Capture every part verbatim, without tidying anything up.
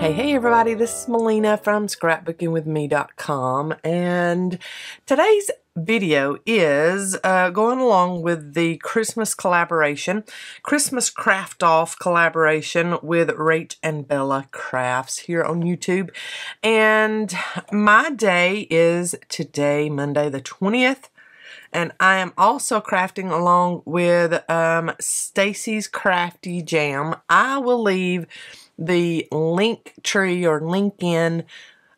Hey, hey everybody, this is Melina from scrapbooking with me dot com, and today's video is uh, going along with the Christmas collaboration, Christmas Craft Off collaboration with Rach and Bella Crafts here on YouTube. And my day is today, Monday the twentieth, and I am also crafting along with um, Stacy's Crafty Jam. I will leave the link tree or link in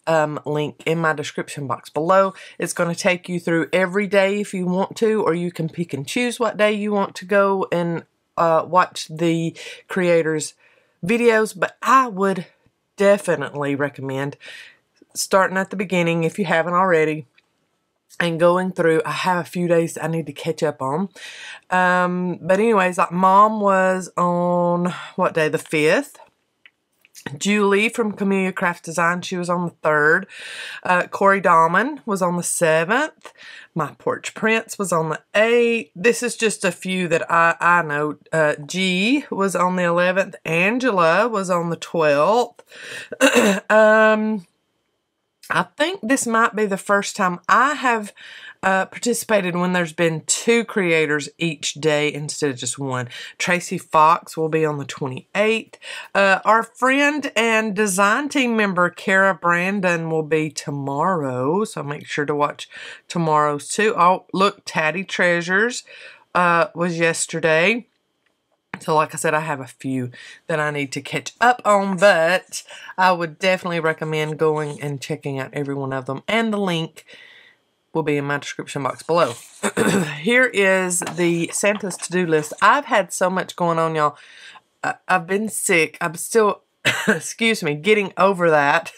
Um, link in my description box below. It's going to take you through every day if you want to, or you can pick and choose what day you want to go and uh, watch the creators' videos. But I would definitely recommend starting at the beginning if you haven't already and going through. I have a few days I need to catch up on. Um, but anyways, like Mom was on what day? The fifth. Julie from Camellia Craft Design, she was on the third. Uh, Corey Dahlman was on the seventh. My Porch Prince was on the eighth. This is just a few that I, I know. Uh, G was on the eleventh. Angela was on the twelfth. um, I think this might be the first time I have uh, participated when there's been two creators each day instead of just one. Tracy Fox will be on the twenty-eighth. Uh, our friend and design team member Kara Brandon will be tomorrow, so make sure to watch tomorrow's too. Oh, look, Tatty Treasures uh, was yesterday. So like I said, I have a few that I need to catch up on, but I would definitely recommend going and checking out every one of them. And the link will be in my description box below. Here is the Santa's to-do list. I've had so much going on, y'all. I I've been sick. I'm still, excuse me, getting over that.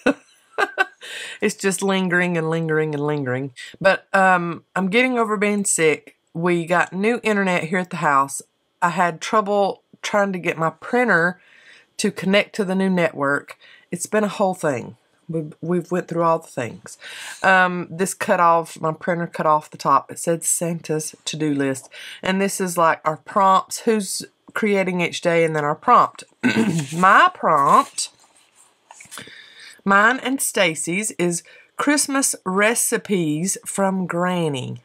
It's just lingering and lingering and lingering. But um, I'm getting over being sick. We got new internet here at the house. I had trouble trying to get my printer to connect to the new network. It's been a whole thing. We've, we've went through all the things. Um, this cut off, my printer cut off the top. It said Santa's to-do list. And this is like our prompts, who's creating each day, and then our prompt. My prompt, mine and Stacy's, is Christmas recipes from Granny.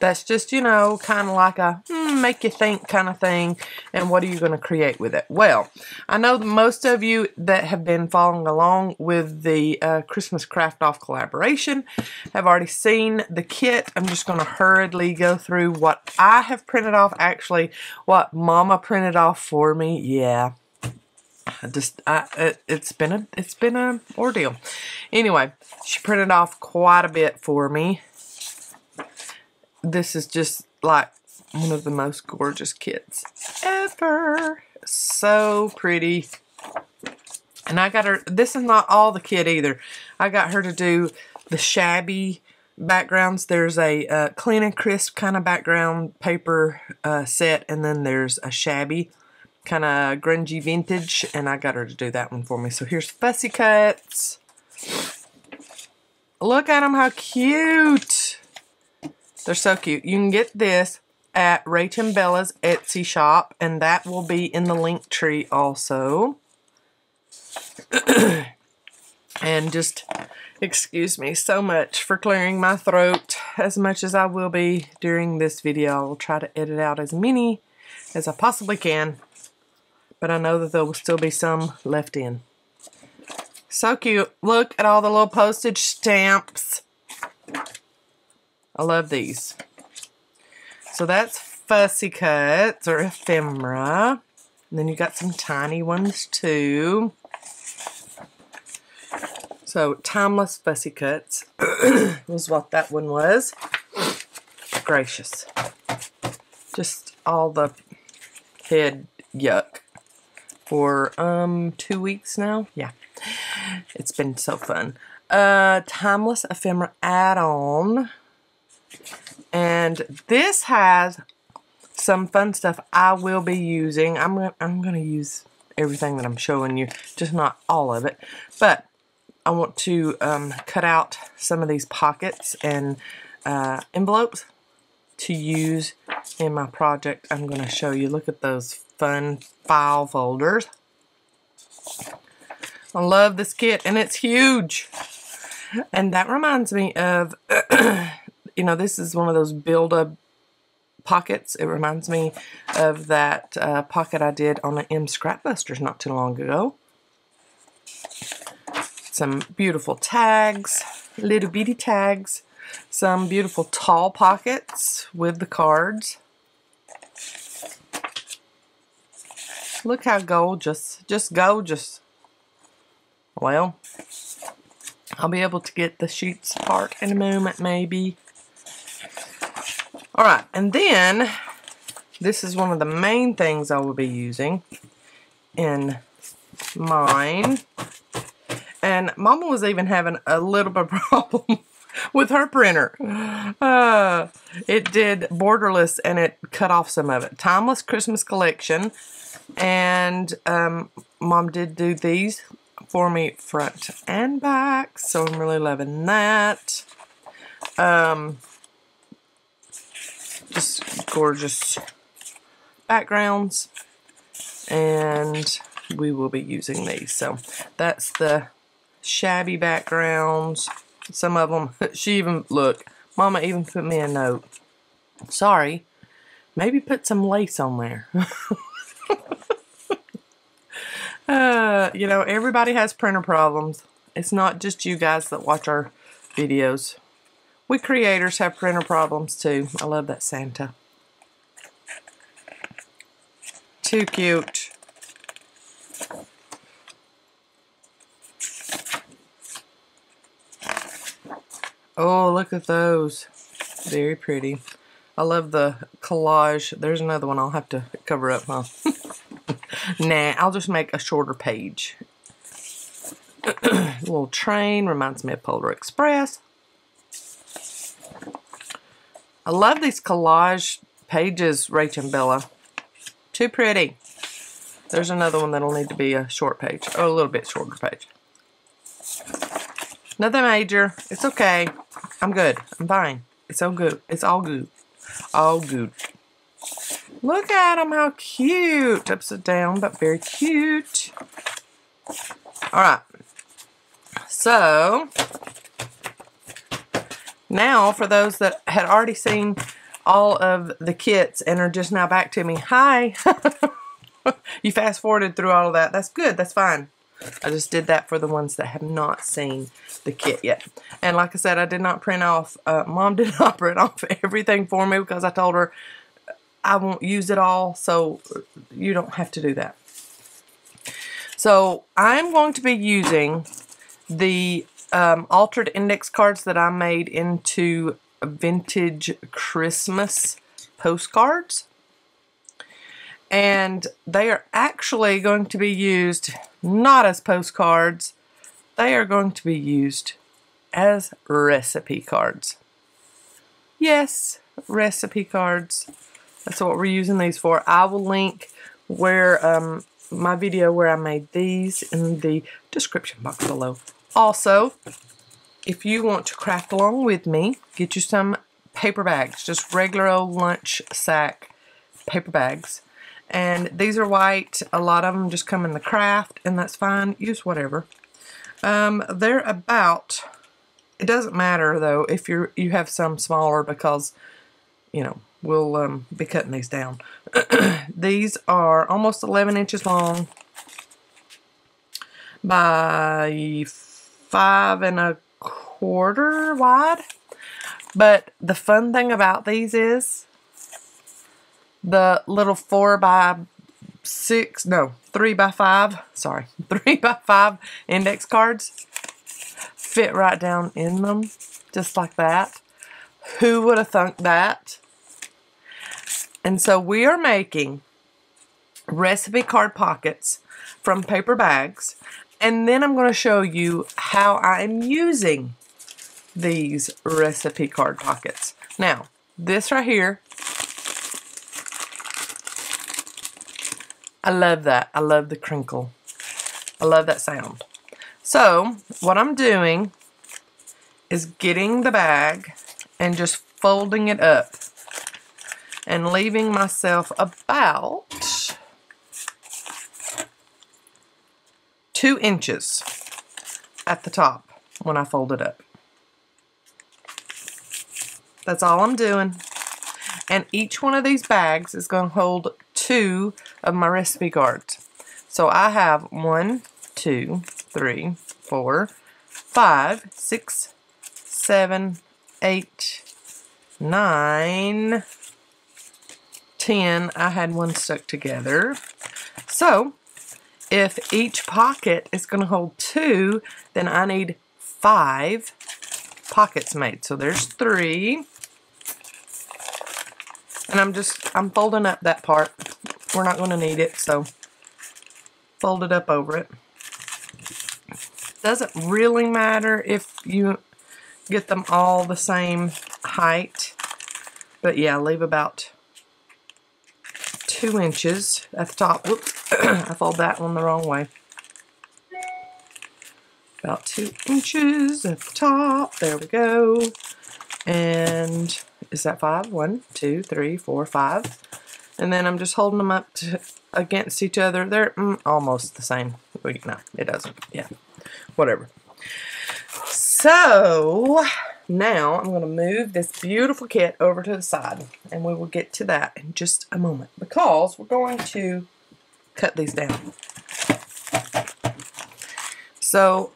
That's just, you know, kind of like a mm, make you think kind of thing. And what are you going to create with it? Well, I know that most of you that have been following along with the uh, Christmas Craft Off collaboration have already seen the kit. I'm just going to hurriedly go through what I have printed off. Actually, what Mama printed off for me. Yeah, I just I, it, it's been a it's been an ordeal. Anyway, she printed off quite a bit for me. This is just like one of the most gorgeous kits ever. So pretty. And I got her, this is not all the kit either. I got her to do the shabby backgrounds. There's a uh, clean and crisp kind of background paper uh, set, and then there's a shabby kind of grungy vintage, and I got her to do that one for me. So here's fussy cuts. Look at them, how cute. They're so cute. You can get this at Rach and Bella's Etsy shop, and that will be in the link tree also. And just excuse me so much for clearing my throat as much as I will be during this video. I will try to edit out as many as I possibly can, but I know that there will still be some left in. So cute. Look at all the little postage stamps. I love these. So that's fussy cuts or ephemera. And then you got some tiny ones too. So timeless fussy cuts was what that one was. Gracious. Just all the head yuck for um two weeks now. Yeah. It's been so fun. Uh timeless ephemera add-on. And this has some fun stuff I will be using. I'm gonna, I'm going to use everything that I'm showing you, just not all of it. But I want to um, cut out some of these pockets and uh, envelopes to use in my project. I'm going to show you. Look at those fun file folders. I love this kit, and it's huge. And that reminds me of, you know, this is one of those build-up pockets. It reminds me of that uh, pocket I did on the M Scrapbusters not too long ago. Some beautiful tags, little bitty tags. Some beautiful tall pockets with the cards. Look how gorgeous, just gorgeous. Well, I'll be able to get the sheets apart in a moment, maybe. All right, and then this is one of the main things I will be using in mine. And Mama was even having a little bit of a problem with her printer. Uh, it did borderless and it cut off some of it. Timeless Christmas Collection. And um, Mom did do these for me front and back. So I'm really loving that. Um, just gorgeous backgrounds. And we will be using these. So that's the shabby backgrounds. Some of them, she even, look, Mama even put me a note. Sorry, maybe put some lace on there. uh, you know, everybody has printer problems. It's not just you guys that watch our videos. We creators have printer problems too. I love that Santa. Too cute. Oh, look at those. Very pretty. I love the collage. There's another one I'll have to cover up, huh? Nah, I'll just make a shorter page. Little train. Reminds me of Polar Express. I love these collage pages, Rach and Bella. Too pretty. There's another one that'll need to be a short page. Or a little bit shorter page. Nothing major. It's okay. I'm good. I'm fine. It's all good. It's all good. All good. Look at them. How cute. Upside down, but very cute. All right. So, now for those that had already seen all of the kits and are just now back to me. Hi. You fast forwarded through all of that. That's good. That's fine. I just did that for the ones that have not seen the kit yet. And like I said, I did not print off, uh, Mom did not print off everything for me because I told her I won't use it all, so you don't have to do that. So I'm going to be using the um, altered index cards that I made into vintage Christmas postcards. And they are actually going to be used not as postcards. They are going to be used as recipe cards. Yes, recipe cards. That's what we're using these for. I will link where um, my video where I made these in the description box below. Also, if you want to craft along with me, get you some paper bags. Just regular old lunch sack paper bags. And these are white. A lot of them just come in the craft, and that's fine. Use whatever. Um, they're about, it doesn't matter, though, if you're, you have some smaller because, you know, we'll um, be cutting these down. These are almost eleven inches long by five and a quarter wide. But the fun thing about these is, the little four by six, no, three by five, sorry, three by five index cards fit right down in them, just like that. Who would have thunk that? And so we are making recipe card pockets from paper bags, and then I'm going to show you how I'm using these recipe card pockets. Now, this right here, I love that. I love the crinkle. I love that sound. So what I'm doing is getting the bag and just folding it up and leaving myself about two inches at the top when I fold it up. That's all I'm doing. And each one of these bags is going to hold two of my recipe cards. So I have one, two, three, four, five, six, seven, eight, nine, ten. I had one stuck together. So if each pocket is going to hold two, then I need five pockets made. So there's three. And I'm just, I'm folding up that part. We're not going to need it, so fold it up over it. Doesn't really matter if you get them all the same height. But yeah, leave about two inches at the top. Whoops, I fold that one the wrong way. About two inches at the top. There we go. And is that five? One, two, three, four, five. And then I'm just holding them up to, against each other. They're mm, almost the same. Wait, no, it doesn't. Yeah, whatever. So now I'm going to move this beautiful kit over to the side. And we will get to that in just a moment, because we're going to cut these down. So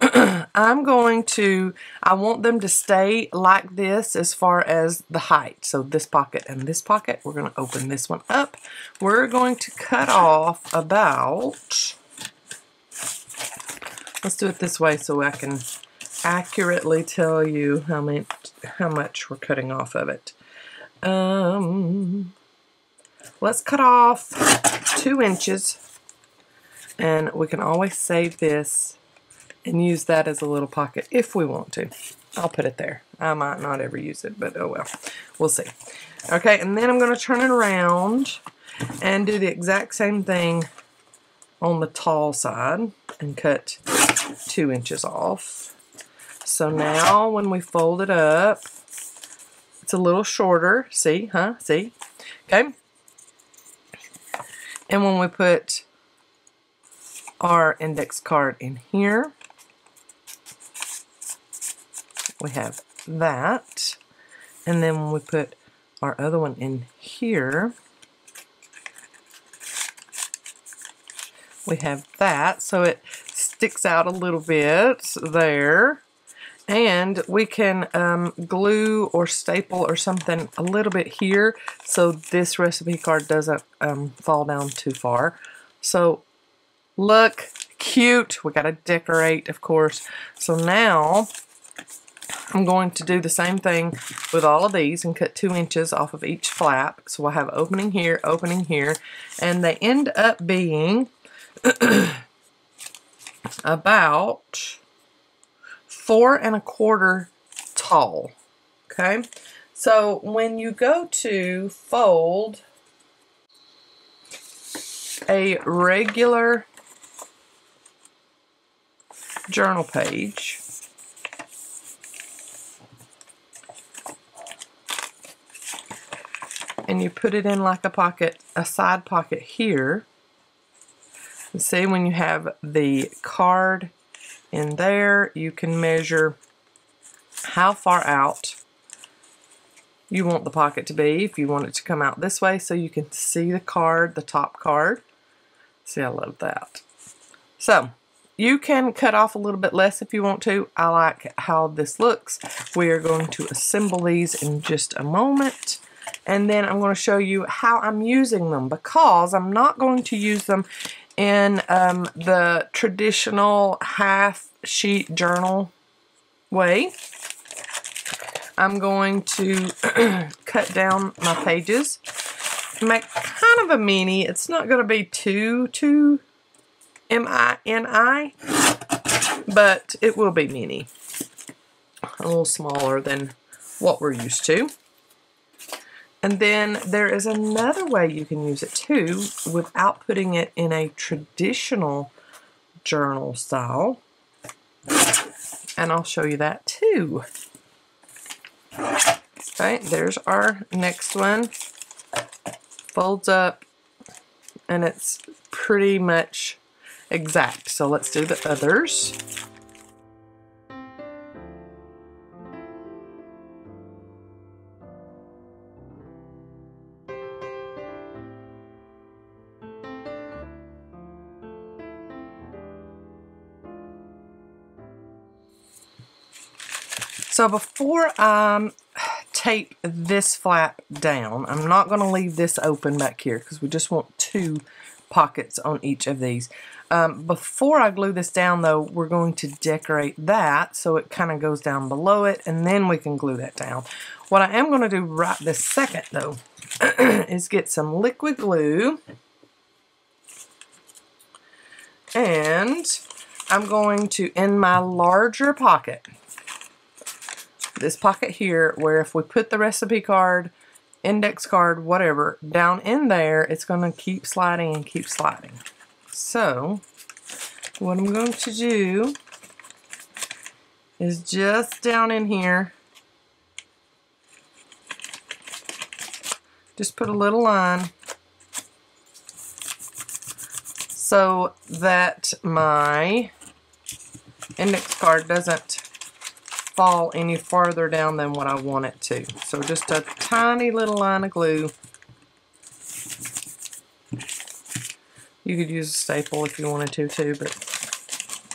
I'm going to, I want them to stay like this as far as the height. So this pocket and this pocket, we're going to open this one up. We're going to cut off about, let's do it this way so I can accurately tell you how many, how much we're cutting off of it. Um, let's cut off two inches, and we can always save this and use that as a little pocket if we want to. I'll put it there. I might not ever use it, but oh well. We'll see. Okay, and then I'm going to turn it around and do the exact same thing on the tall side and cut two inches off. So now when we fold it up, it's a little shorter. See, huh? See? Okay. And when we put our index card in here, we have that, and then when we put our other one in here, we have that, so it sticks out a little bit there, and we can um, glue or staple or something a little bit here so this recipe card doesn't um, fall down too far. So look cute. We got to decorate, of course. So now I'm going to do the same thing with all of these and cut two inches off of each flap. So we'll have opening here, opening here, and they end up being about four and a quarter tall. Okay, so when you go to fold a regular journal page, and you put it in like a pocket, a side pocket here. You see, when you have the card in there, you can measure how far out you want the pocket to be, if you want it to come out this way, so you can see the card, the top card. See, I love that. So you can cut off a little bit less if you want to. I like how this looks. We are going to assemble these in just a moment. And then I'm going to show you how I'm using them, because I'm not going to use them in um, the traditional half sheet journal way. I'm going to cut down my pages, make kind of a mini. It's not going to be too, too M I N I, but it will be mini. A little smaller than what we're used to. And then there is another way you can use it too, without putting it in a traditional journal style. And I'll show you that too. Okay, there's our next one. Folds up, and it's pretty much exact. So let's do the others. So before I tape this flap down, I'm not going to leave this open back here because we just want two pockets on each of these. Um, before I glue this down though, we're going to decorate that so it kind of goes down below it, and then we can glue that down. What I am going to do right this second though is get some liquid glue, and I'm going to, in my larger pocket, this pocket here, where if we put the recipe card, index card, whatever, down in there, it's going to keep sliding and keep sliding. So what I'm going to do is just down in here, just put a little line so that my index card doesn't fall any farther down than what I want it to. So just a tiny little line of glue. You could use a staple if you wanted to too, but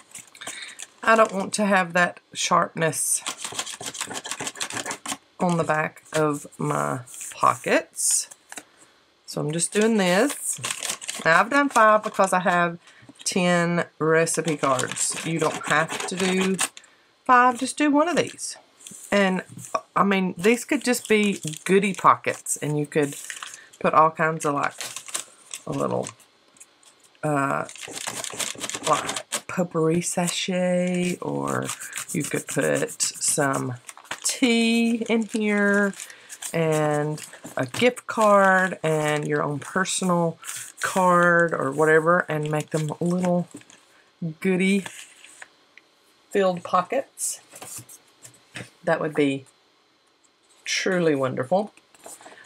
I don't want to have that sharpness on the back of my pockets. So I'm just doing this. Now I've done five because I have ten recipe cards. You don't have to do five, just do one of these. And I mean, these could just be goodie pockets, and you could put all kinds of like a little uh, like potpourri sachet, or you could put some tea in here and a gift card and your own personal card or whatever, and make them little goodie filled pockets. That would be truly wonderful.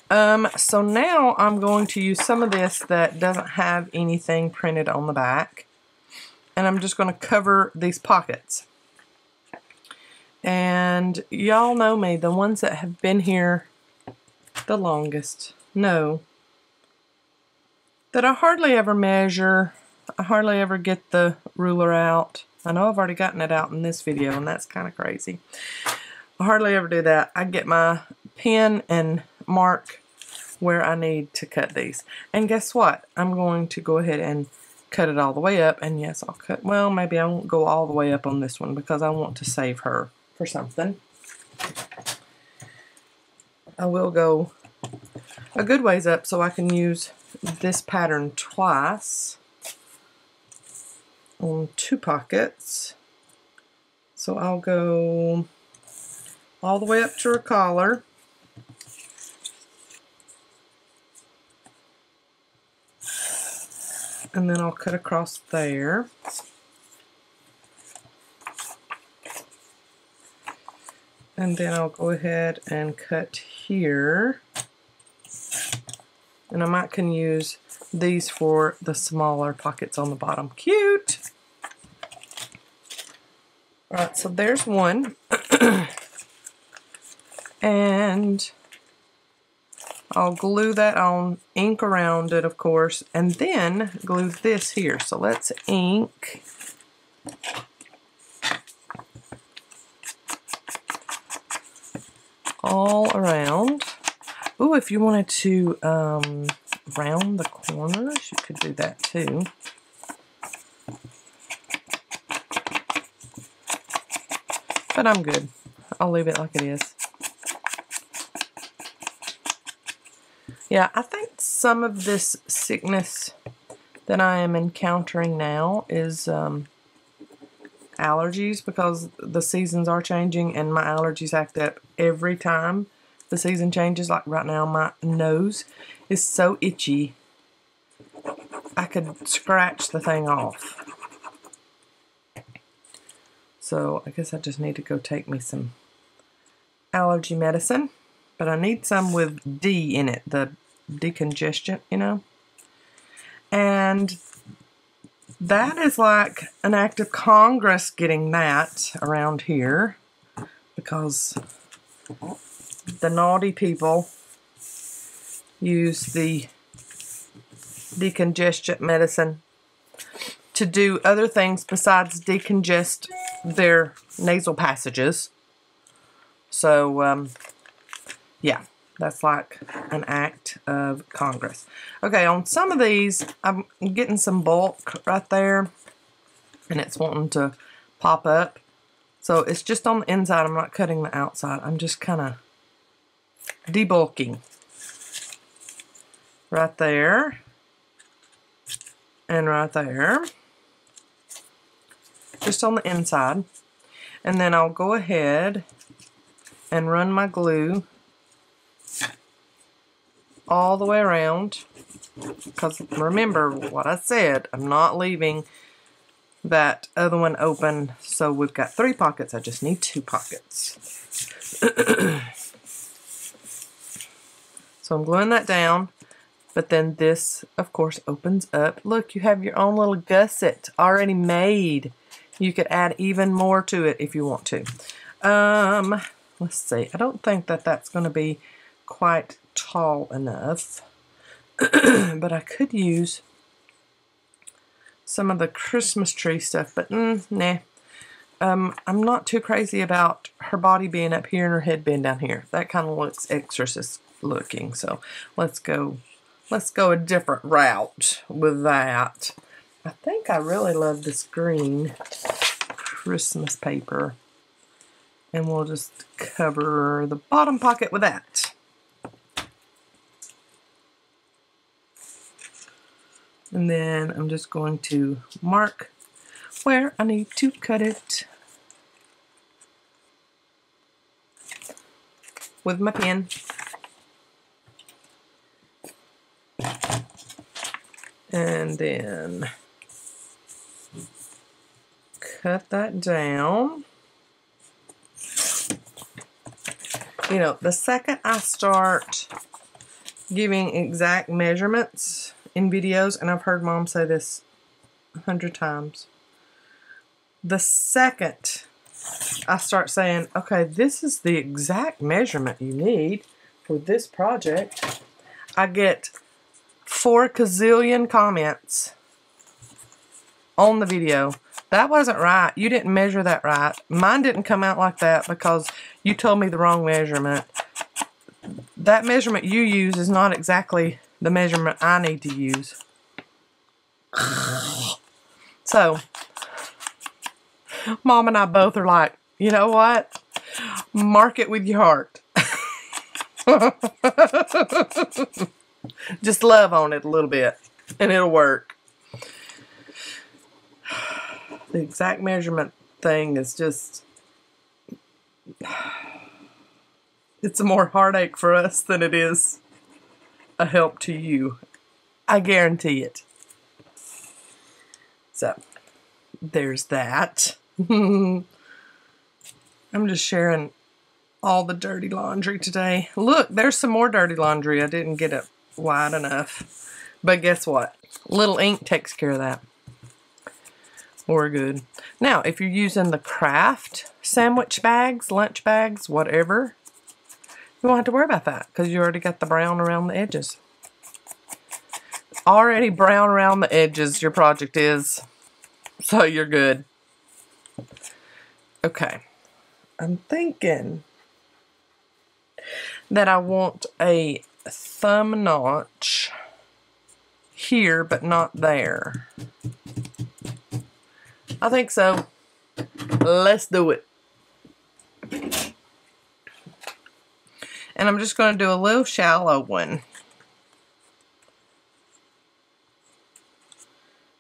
Um, so now I'm going to use some of this that doesn't have anything printed on the back, and I'm just going to cover these pockets. And y'all know me, the ones that have been here the longest know that I hardly ever measure. I hardly ever get the ruler out. I know I've already gotten it out in this video, and that's kind of crazy. I hardly ever do that. I get my pen and mark where I need to cut these. And guess what? I'm going to go ahead and cut it all the way up. And yes, I'll cut, well, maybe I won't go all the way up on this one because I want to save her for something. I will go a good ways up so I can use this pattern twice on two pockets. So I'll go all the way up to her collar. And then I'll cut across there. And then I'll go ahead and cut here. And I might can use these for the smaller pockets on the bottom. Cute! Alright, so there's one. And I'll glue that on, ink around it, of course, and then glue this here. So let's ink. All around. Ooh, if you wanted to um, round the corners, you could do that too. But I'm good. I'll leave it like it is. Yeah, I think some of this sickness that I am encountering now is um, allergies, because the seasons are changing and my allergies act up every time the season changes. Like right now, my nose is so itchy I could scratch the thing off. So I guess I just need to go take me some allergy medicine, but I need some with D in it, the decongestant, you know. And that is like an act of Congress getting that around here, because the naughty people use the decongestant medicine to do other things besides decongest their nasal passages. So, um, yeah, that's like an act of Congress. Okay, on some of these, I'm getting some bulk right there, and it's wanting to pop up. So it's just on the inside. I'm not cutting the outside. I'm just kind of debulking right there and right there, just on the inside. And then I'll go ahead and run my glue all the way around, because remember what I said, I'm not leaving that other one open. So we've got three pockets. I just need two pockets. So I'm gluing that down, but then this, of course, opens up. Look, you have your own little gusset already made. You could add even more to it if you want to. Um, let's see. I don't think that that's going to be quite tall enough, but I could use some of the Christmas tree stuff, but mm, nah. Um, I'm not too crazy about her body being up here and her head being down here. That kind of looks exorcist looking, so let's go let's go a different route with that. I think I really love this green Christmas paper, and we'll just cover the bottom pocket with that. And then I'm just going to mark where I need to cut it with my pen. And then cut that down. You know, the second I start giving exact measurements in videos, and I've heard Mom say this a hundred times, the second I start saying, okay, this is the exact measurement you need for this project, I get four gazillion comments on the video. That wasn't right. You didn't measure that right. Mine didn't come out like that because you told me the wrong measurement. That measurement you use is not exactly the measurement I need to use. So, Mom and I both are like, you know what? Mark it with your heart. Just love on it a little bit, and it'll work. The exact measurement thing is just... it's more heartache for us than it is a help to you. I guarantee it. So, there's that. I'm just sharing all the dirty laundry today. Look, there's some more dirty laundry. I didn't get it wide enough. But guess what? Little ink takes care of that. We're good. Now, if you're using the craft sandwich bags, lunch bags, whatever, you won't have to worry about that because you already got the brown around the edges. Already brown around the edges your project is, so you're good. Okay, I'm thinking that I want a thumb notch here but not there. I think so. Let's do it. And I'm just going to do a little shallow one.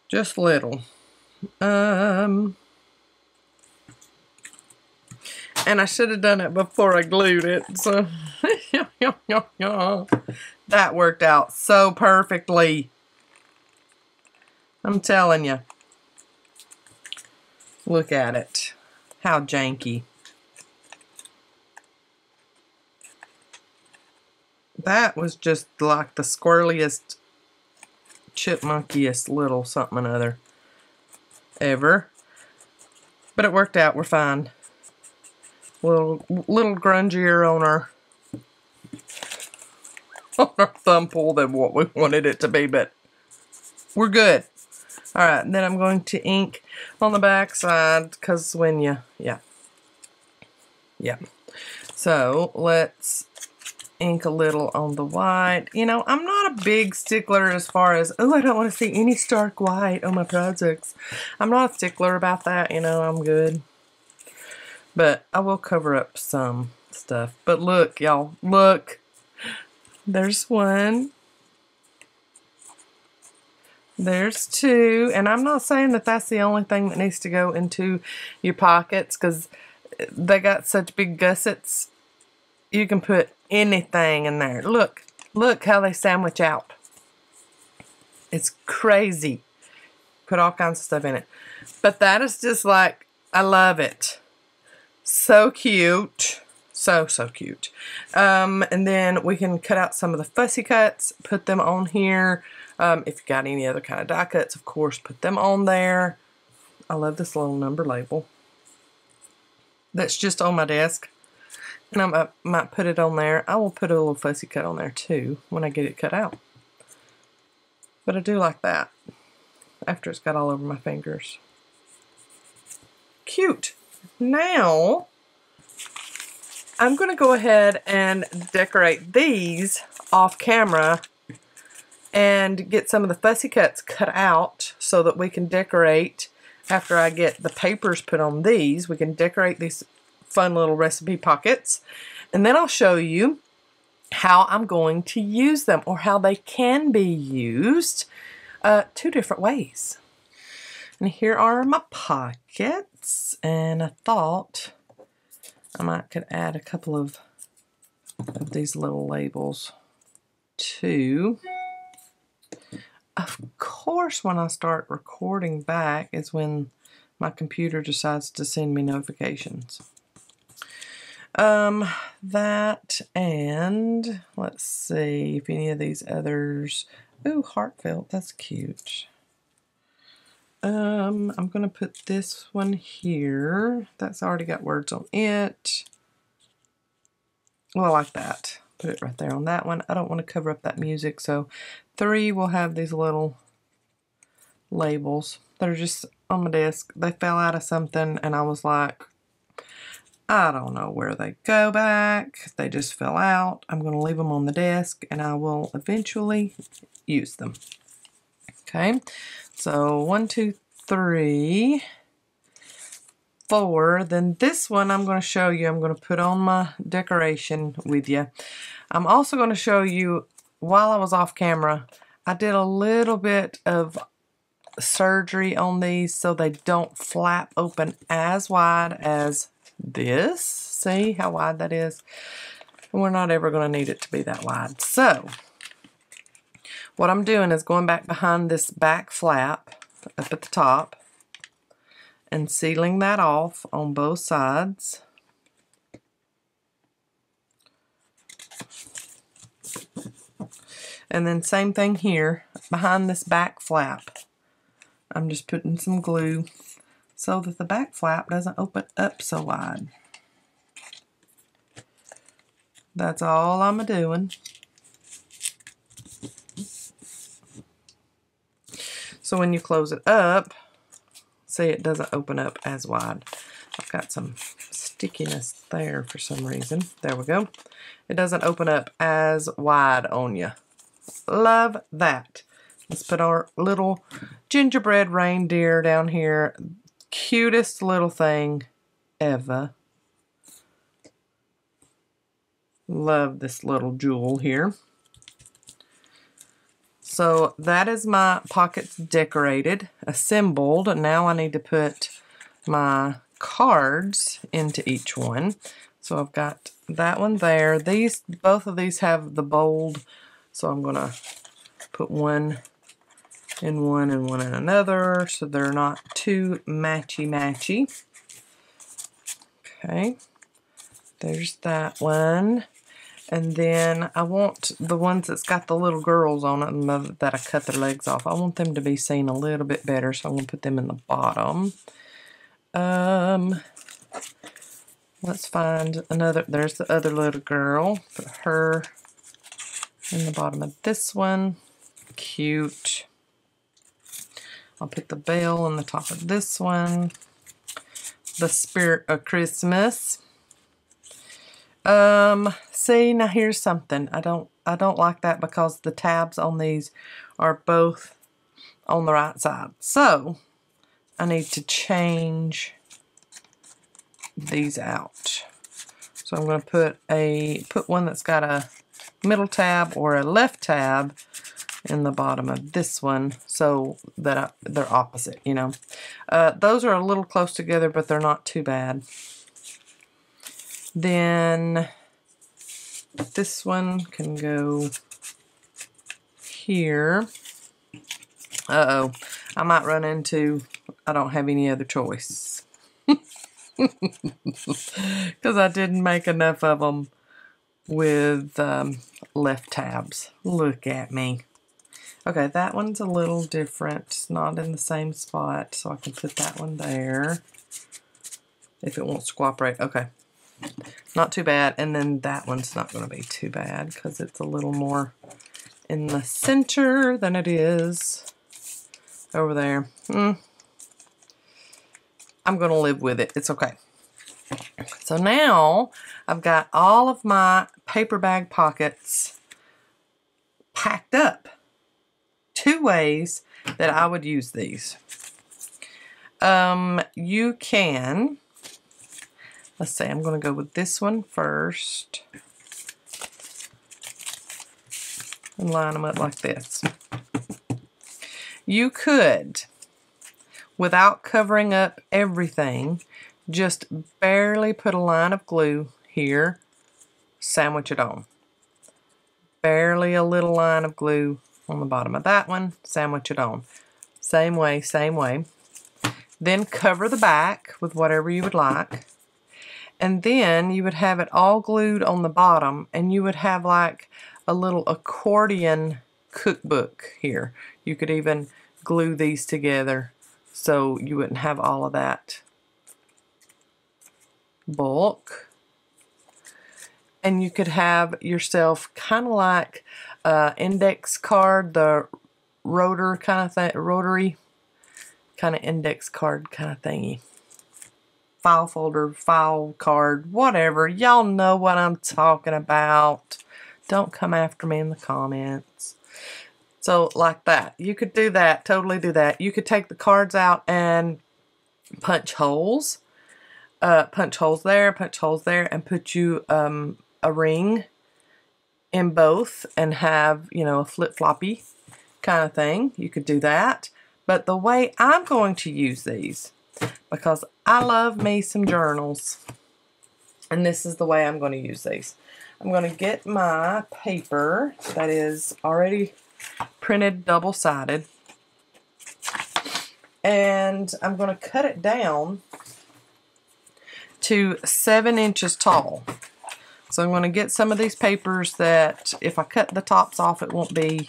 Just little. Um, and I should have done it before I glued it. So that worked out so perfectly. I'm telling you. Look at it. How janky. That was just like the squirreliest, chipmunkiest little something or other. ever. But it worked out. We're fine. A little, little grungier on our, on our thumb pull than what we wanted it to be, but we're good. Alright, and then I'm going to ink on the back side because when you, yeah. Yeah. So, let's ink a little on the white. You know, I'm not a big stickler as far as, oh, I don't want to see any stark white on my projects. I'm not a stickler about that. You know, I'm good. But I will cover up some stuff. But look, y'all, look. There's one. There's two. And I'm not saying that that's the only thing that needs to go into your pockets, because they got such big gussets. You can put anything in there. Look, look how they sandwich out. It's crazy. Put all kinds of stuff in it. But that is just like, I love it. So cute. So, so cute. Um, and then we can cut out some of the fussy cuts, put them on here. Um, if you got any other kind of die cuts, of course, put them on there. I love this little number label that's just on my desk. And I'm, I might put it on there. I will put a little fussy cut on there too when I get it cut out. But I do like that after it's got all over my fingers. Cute. Now, I'm going to go ahead and decorate these off camera and get some of the fussy cuts cut out so that we can decorate. After I get the papers put on these, we can decorate these fun little recipe pockets, and then I'll show you how I'm going to use them, or how they can be used uh, two different ways. And here are my pockets, and I thought I might could add a couple of, of these little labels too. Of course, when I start recording back is when my computer decides to send me notifications. Um, that, and let's see if any of these others, ooh, heartfelt, that's cute. Um, I'm going to put this one here. That's already got words on it. Well, I like that. Put it right there on that one. I don't want to cover up that music, so three will have these little labels that are just on my desk. They fell out of something, and I was like, I don't know where they go back. They just fell out. I'm going to leave them on the desk, and I will eventually use them. Okay, so one, two, three, four. Then this one I'm going to show you. I'm going to put on my decoration with you. I'm also going to show you, while I was off camera, I did a little bit of surgery on these so they don't flap open as wide as this. See how wide that is? We're not ever going to need it to be that wide. So what I'm doing is going back behind this back flap up at the top and sealing that off on both sides. And then same thing here behind this back flap. I'm just putting some glue so that the back flap doesn't open up so wide. That's all I'm doing. So when you close it up, see, it doesn't open up as wide. I've got some stickiness there for some reason. There we go. It doesn't open up as wide on you. Love that. Let's put our little gingerbread reindeer down here. Cutest little thing ever. Love this little jewel here. So that is my pockets decorated, assembled. Now I need to put my cards into each one. So I've got that one there. These, both of these have the bold. So I'm going to put one in one and one in another so they're not too matchy-matchy. Okay, there's that one. And then I want the ones that's got the little girls on it that I cut their legs off. I want them to be seen a little bit better, so I'm going to put them in the bottom. Um, let's find another. There's the other little girl. Put her in the bottom of this one. Cute. I'll put the bell in the top of this one. The Spirit of Christmas. Um, see, now here's something. I don't, I don't like that because the tabs on these are both on the right side. So, I need to change these out. So I'm going to put a, put one that's got a middle tab or a left tab in the bottom of this one so that I, they're opposite, you know. Uh, those are a little close together, but they're not too bad. Then this one can go here. Uh-oh, I might run into, I don't have any other choice. Because I didn't make enough of them with um, left tabs. Look at me. Okay, that one's a little different. It's not in the same spot, so I can put that one there. If it wants to cooperate, okay. Not too bad, and then that one's not going to be too bad because it's a little more in the center than it is over there. Mm. I'm going to live with it. It's okay. So now I've got all of my paper bag pockets packed up. Two ways that I would use these. Um, you can... Let's see, I'm going to go with this one first and line them up like this. You could, without covering up everything, just barely put a line of glue here, sandwich it on. Barely a little line of glue on the bottom of that one, sandwich it on. Same way, same way. Then cover the back with whatever you would like. And then you would have it all glued on the bottom, and you would have like a little accordion cookbook here. You could even glue these together so you wouldn't have all of that bulk. And you could have yourself kind of like uh, index card, the rotor kind of thing, rotary kind of index card kind of thingy. File folder, file card, whatever. Y'all know what I'm talking about. Don't come after me in the comments. So like that. You could do that, totally do that. You could take the cards out and punch holes. Uh, punch holes there, punch holes there, and put you um, a ring in both and have, you know, a flip-floppy kind of thing. You could do that. But the way I'm going to use these, because I love me some journals, and this is the way I'm going to use these. I'm going to get my paper that is already printed double-sided, and I'm going to cut it down to seven inches tall. So I'm going to get some of these papers that if I cut the tops off, it won't be,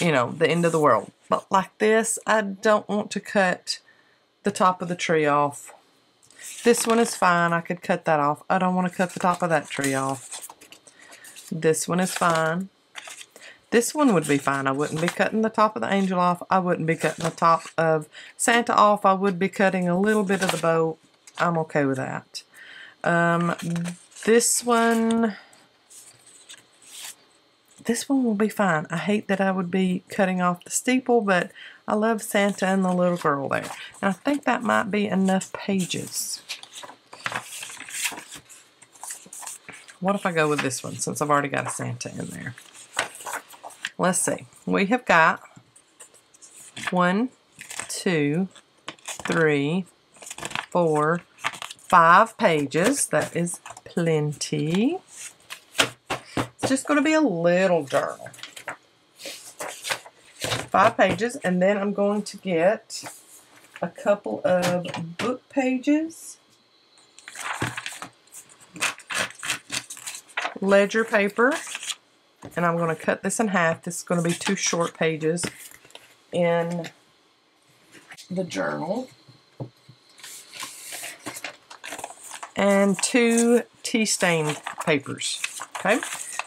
you know, the end of the world. But like this, I don't want to cut the top of the tree off. This one is fine. I could cut that off. I don't want to cut the top of that tree off. This one is fine. This one would be fine. I wouldn't be cutting the top of the angel off. I wouldn't be cutting the top of Santa off. I would be cutting a little bit of the bow. I'm okay with that. Um, this one, this one will be fine. I hate that I would be cutting off the steeple, but I love Santa and the little girl there. And I think that might be enough pages. What if I go with this one since I've already got a Santa in there? Let's see. We have got one, two, three, four, five pages. That is plenty. It's just going to be a little journal. Five pages, and then I'm going to get a couple of book pages. ledger paper, and I'm going to cut this in half. This is going to be two short pages in the journal. And two tea stained papers. Okay,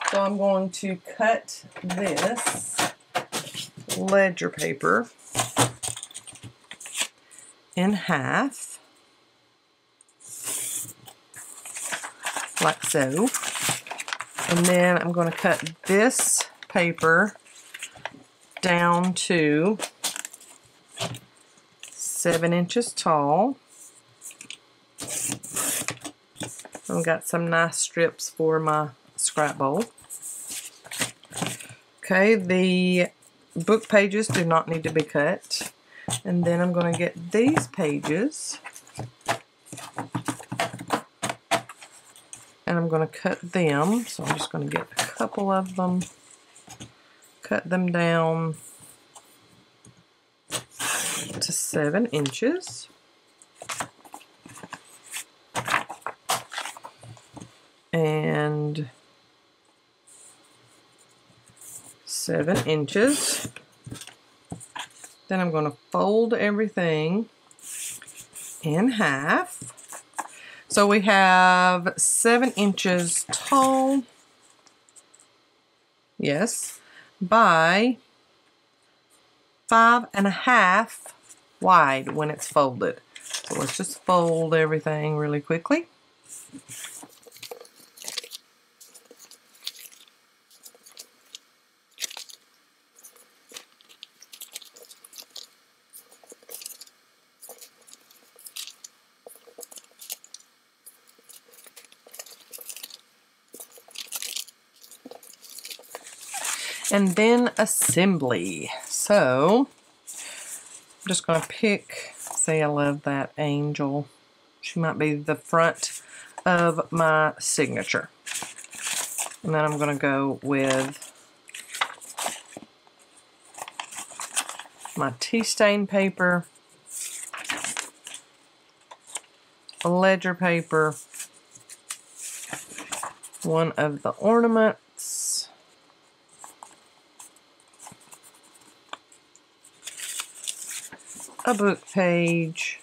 so I'm going to cut this ledger paper in half, like so. And then I'm going to cut this paper down to seven inches tall. I've got some nice strips for my scrap bowl. Okay, the book pages do not need to be cut. And then I'm going to get these pages and I'm going to cut them. So I'm just going to get a couple of them, cut them down to seven inches. And seven inches. Then I'm going to fold everything in half. So we have seven inches tall, yes, by five and a half wide when it's folded. So let's just fold everything really quickly. And then assembly. So I'm just going to pick, say I love that angel. She might be the front of my signature. And then I'm going to go with my tea stain paper, ledger paper, one of the ornaments, a book page,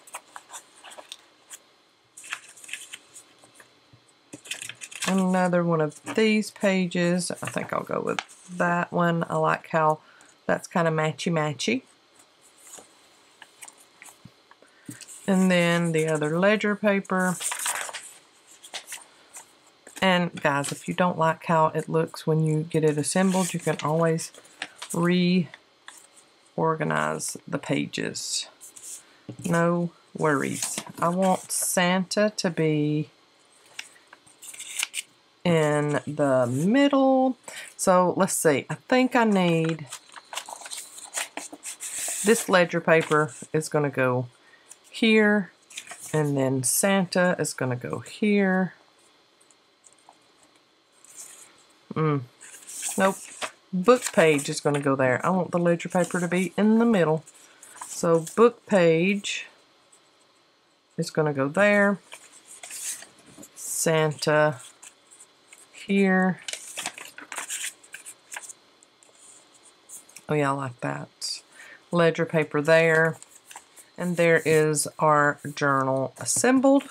another one of these pages. I think I'll go with that one. I like how that's kind of matchy-matchy. And then the other ledger paper. And guys, if you don't like how it looks when you get it assembled, you can always reorganize the pages. No worries. I want Santa to be in the middle. So let's see. I think I need this ledger paper is going to go here, and then Santa is going to go here. Mm. Nope. Book page is going to go there. I want the ledger paper to be in the middle. So book page is going to go there, Santa here. Oh yeah, I like that. Ledger paper there. And there is our journal assembled.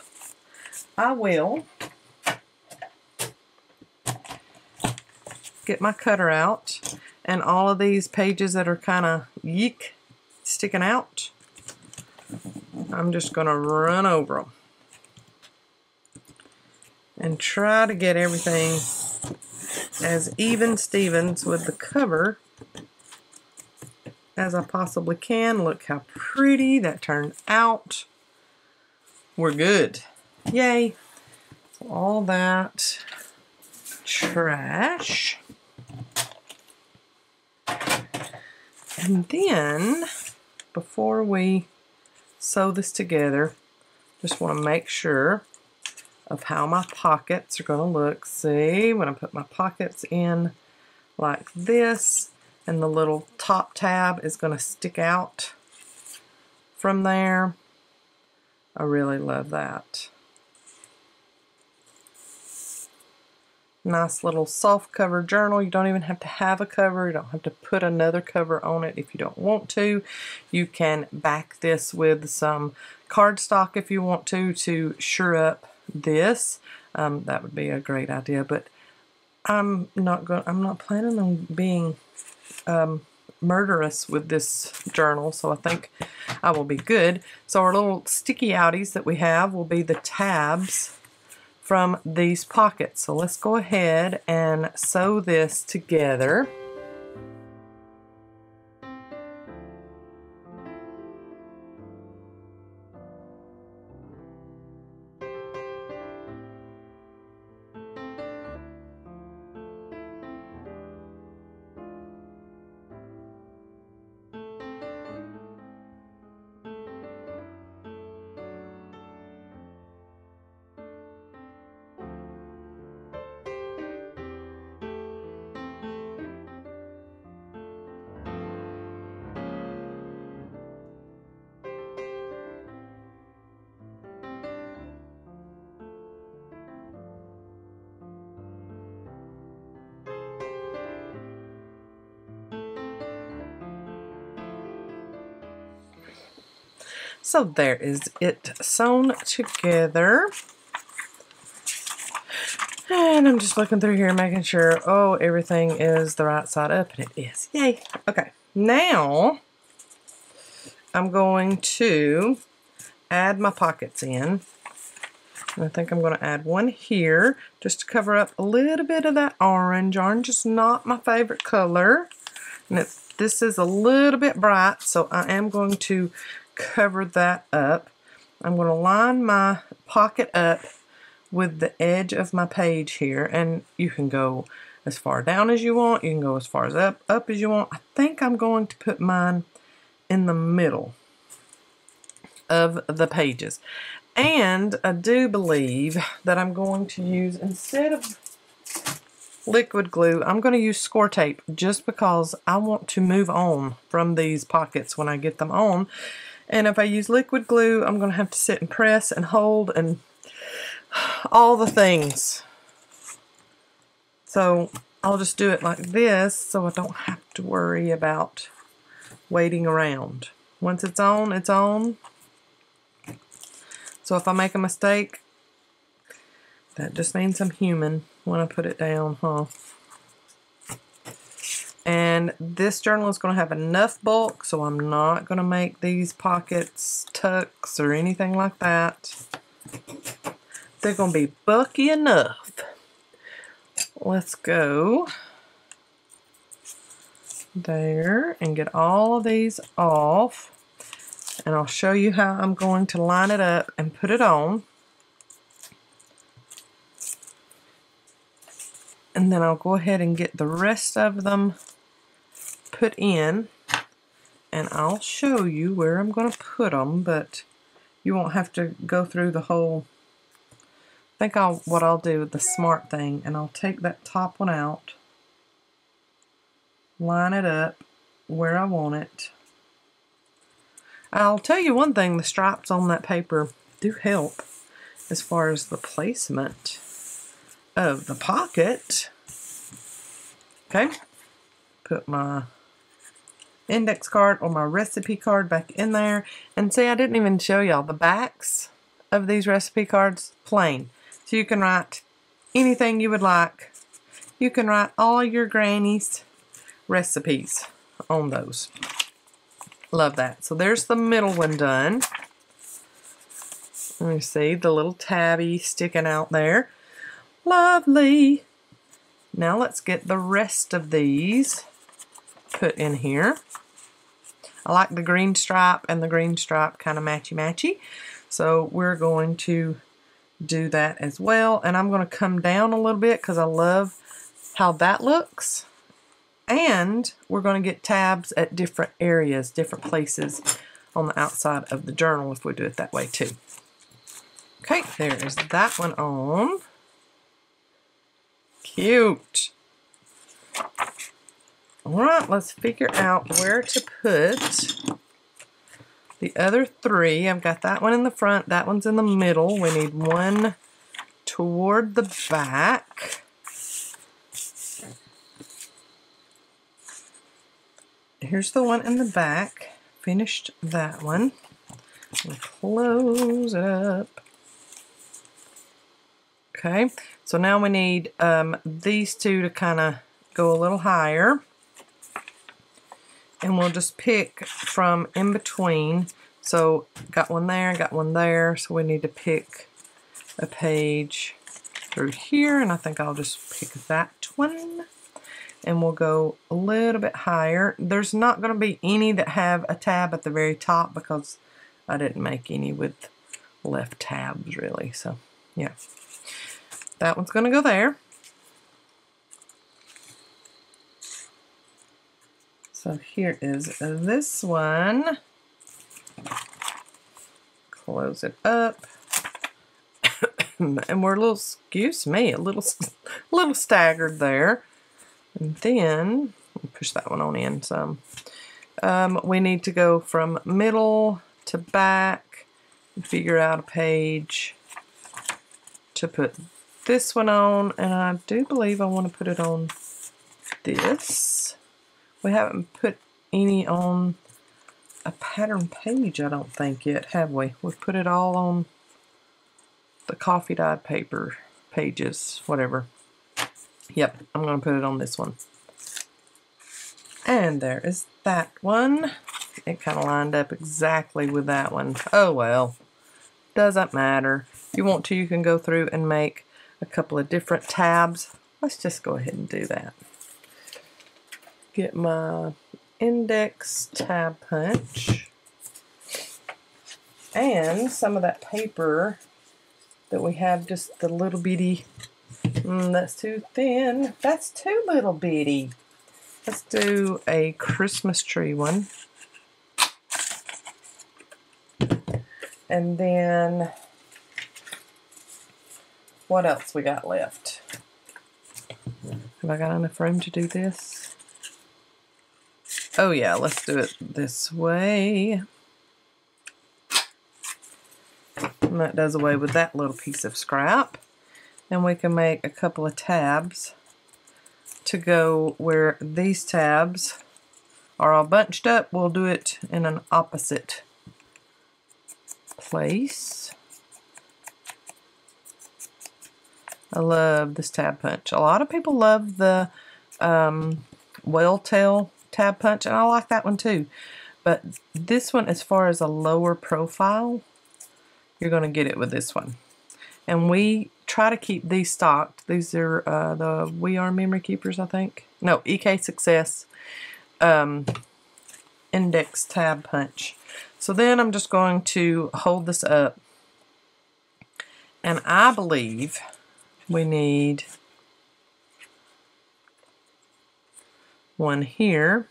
I will get my cutter out, and all of these pages that are kind of yeek sticking out, I'm just going to run over them and try to get everything as even Stevens with the cover as I possibly can. Look how pretty that turned out. We're good. Yay. So all that trash. And then, before we sew this together, just want to make sure of how my pockets are going to look. See, when I put my pockets in like this, and the little top tab is going to stick out from there. I really love that. Nice little soft cover journal. You don't even have to have a cover. You don't have to put another cover on it if you don't want to. You can back this with some cardstock if you want to, to shore up this. Um, that would be a great idea, but I'm not going, I'm not planning on being um, murderous with this journal, so I think I will be good. So our little sticky outies that we have will be the tabs from these pockets. So let's go ahead and sew this together. So there is it sewn together. And I'm just looking through here, making sure, oh, everything is the right side up, and it is. Yay. Okay, now I'm going to add my pockets in. And I think I'm going to add one here just to cover up a little bit of that orange. Orange is not my favorite color. And it's, this is a little bit bright, so I am going to cover that up. I'm going to line my pocket up with the edge of my page here, and you can go as far down as you want, you can go as far as up up as you want. I think I'm going to put mine in the middle of the pages, and I do believe that I'm going to use, instead of liquid glue, I'm going to use score tape, just because I want to move on from these pockets when I get them on. And if I use liquid glue, I'm going to have to sit and press and hold and all the things. So I'll just do it like this so I don't have to worry about waiting around. Once it's on, it's on. So if I make a mistake, that just means I'm human when I put it down, huh? And this journal is going to have enough bulk, so I'm not going to make these pockets tucks or anything like that. They're going to be bulky enough. Let's go there and get all of these off. And I'll show you how I'm going to line it up and put it on. And then I'll go ahead and get the rest of them put in, and I'll show you where I'm going to put them, but you won't have to go through the whole. I think I'll what I'll do is the smart thing, and I'll take that top one out, line it up where I want it. I'll tell you one thing, the stripes on that paper do help as far as the placement of the pocket. Okay, put my index card or my recipe card back in there. And see, I didn't even show y'all the backs of these recipe cards, plain. So you can write anything you would like. You can write all your granny's recipes on those. Love that. So there's the middle one done. Let me see the little tabby sticking out there. Lovely. Now let's get the rest of these put in here. I like the green stripe, and the green stripe kind of matchy-matchy. So we're going to do that as well. And I'm going to come down a little bit because I love how that looks. And we're going to get tabs at different areas, different places on the outside of the journal if we do it that way too. Okay, there is that one on. Cute. All right, let's figure out where to put the other three. I've got that one in the front, that one's in the middle. We need one toward the back. here's the one in the back. Finished that one. We'll close it up. Okay, so now we need um, these two to kind of go a little higher. And we'll just pick from in between. So got one there, got one there. So we need to pick a page through here. And I think I'll just pick that one. And we'll go a little bit higher. There's not going to be any that have a tab at the very top because I didn't make any with left tabs really. So yeah, that one's going to go there. So here is this one. Close it up. And we're a little, excuse me, a little, a little staggered there. And then, push that one on in some. Um, we need to go from middle to back and figure out a page to put this one on. And I do believe I want to put it on this. We haven't put any on a pattern page, I don't think yet, have we? We've put it all on the coffee dyed paper pages, whatever. Yep, I'm going to put it on this one. And there is that one. It kind of lined up exactly with that one. Oh well, doesn't matter. If you want to, you can go through and make a couple of different tabs. Let's just go ahead and do that. Get my index tab punch. And some of that paper that we have, just the little bitty... Mm, that's too thin. That's too little bitty. Let's do a Christmas tree one. And then what else we got left? Have I got enough room to do this? Oh yeah, let's do it this way. And that does away with that little piece of scrap. And we can make a couple of tabs to go where these tabs are all bunched up. We'll do it in an opposite place. I love this tab punch. A lot of people love the um, whale tail tab punch, and I like that one too. But this one, as far as a lower profile, you're going to get it with this one. And we try to keep these stocked. These are uh, the We Are Memory Keepers, I think. No, E K Success um, Index Tab Punch. So then I'm just going to hold this up. And I believe we need one here.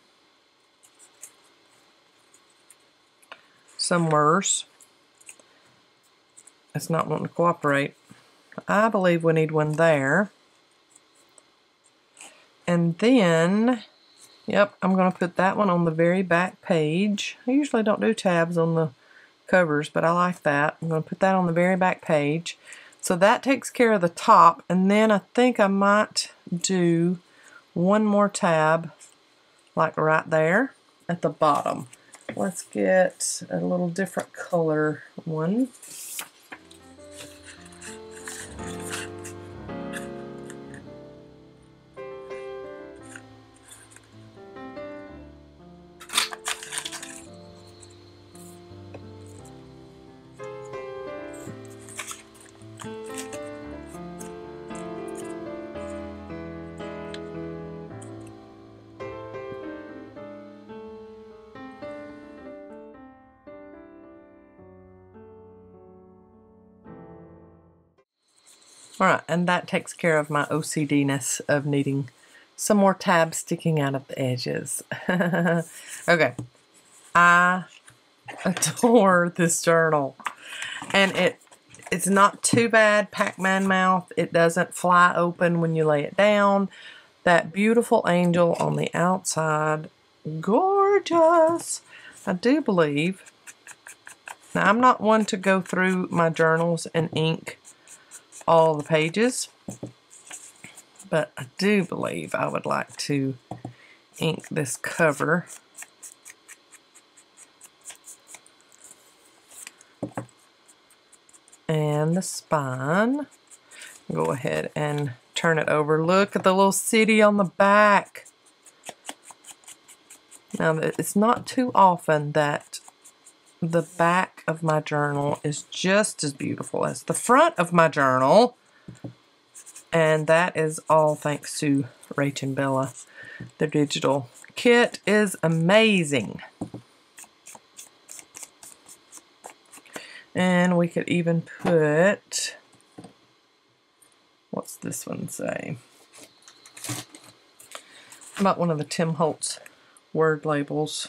Somewheres. It's not wanting to cooperate. I believe we need one there. And then, yep, I'm going to put that one on the very back page. I usually don't do tabs on the covers, but I like that. I'm going to put that on the very back page. So that takes care of the top. And then I think I might do one more tab, like right there at the bottom. Let's get a little different color one. Alright, and that takes care of my O C D-ness of needing some more tabs sticking out of the edges. Okay, I adore this journal. And it it's not too bad, Pac-Man mouth. It doesn't fly open when you lay it down. That beautiful angel on the outside. Gorgeous! I do believe. Now, I'm not one to go through my journals and ink all the pages, but I do believe I would like to ink this cover and the spine. Go ahead and turn it over. Look at the little city on the back. Now, it's not too often that the back of my journal is just as beautiful as the front of my journal. And that is all thanks to Rach and Bella. Their digital kit is amazing. And we could even put, what's this one say? How about one of the Tim Holtz word labels?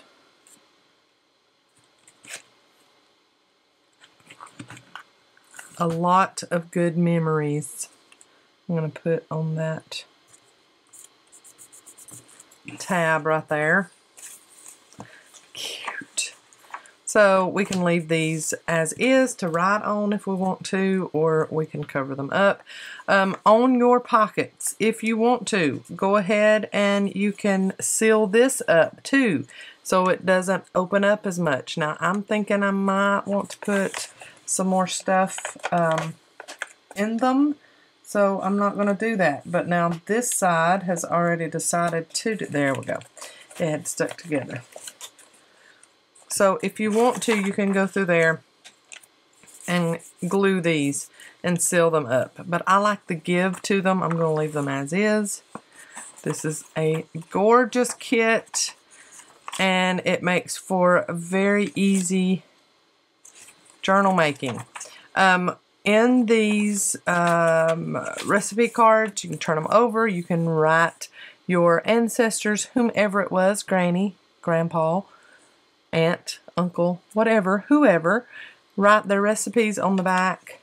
A lot of good memories. I'm going to put on that tab right there. Cute. So we can leave these as is to write on if we want to, or we can cover them up. Um, on your pockets, if you want to, go ahead and you can seal this up too, so it doesn't open up as much. Now, I'm thinking I might want to put some more stuff um, in them, so I'm not going to do that. But now this side has already decided to do, there we go, it had stuck together. So if you want to, you can go through there and glue these and seal them up. But I like the give to them. I'm going to leave them as is. This is a gorgeous kit, and it makes for a very easy journal making. Um, in these um, recipe cards, you can turn them over, you can write your ancestors, whomever it was, granny, grandpa, aunt, uncle, whatever, whoever, write their recipes on the back.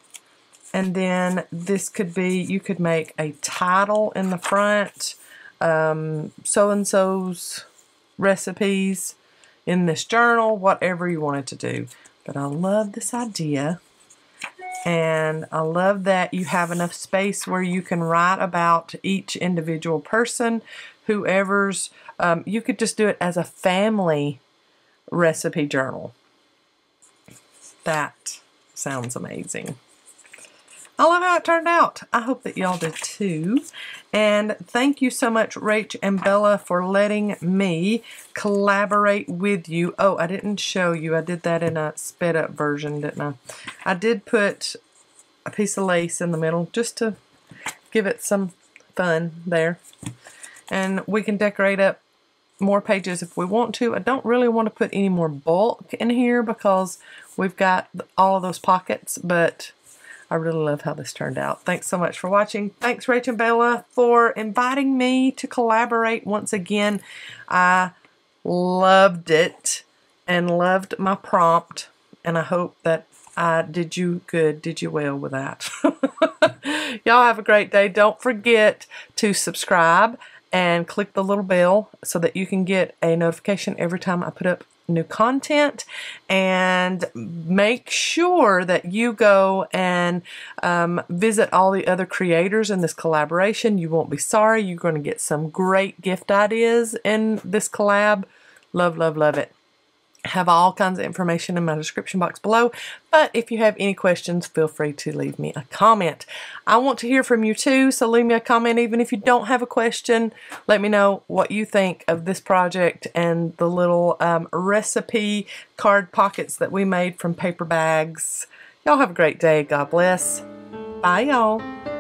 And then this could be, you could make a title in the front, um, so-and-so's recipes in this journal, whatever you wanted to do. But I love this idea, and I love that you have enough space where you can write about each individual person, whoever's, um, you could just do it as a family recipe journal. That sounds amazing. I love how it turned out. I hope that y'all did too. And thank you so much, Rach and Bella, for letting me collaborate with you. Oh, I didn't show you. I did that in a sped up version, didn't I? I did put a piece of lace in the middle just to give it some fun there. And we can decorate up more pages if we want to. I don't really want to put any more bulk in here because we've got all of those pockets, but I really love how this turned out. Thanks so much for watching. Thanks, Rach and Bella, for inviting me to collaborate once again. I loved it and loved my prompt, and I hope that I did you good, did you well with that. Y'all have a great day. Don't forget to subscribe and click the little bell so that you can get a notification every time I put up new content. And make sure that you go and um, visit all the other creators in this collaboration. You won't be sorry. You're going to get some great gift ideas in this collab. Love, love, love it. I have all kinds of information in my description box below, but if you have any questions, feel free to leave me a comment. I want to hear from you too, so leave me a comment even if you don't have a question. Let me know what you think of this project and the little um, recipe card pockets that we made from paper bags. Y'all have a great day. God bless. Bye, y'all.